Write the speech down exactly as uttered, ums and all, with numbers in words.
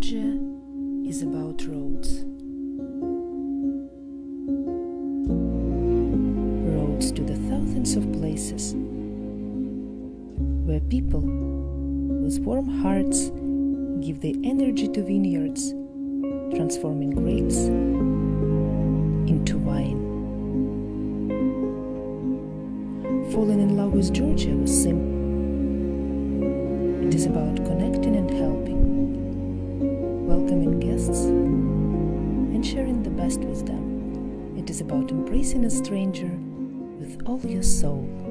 Georgia is about roads. Roads to the thousands of places where people with warm hearts give their energy to vineyards, transforming grapes into wine. Falling in love with Georgia was simple. It is about connecting and helping, welcoming guests and sharing the best with them. It is about embracing a stranger with all your soul.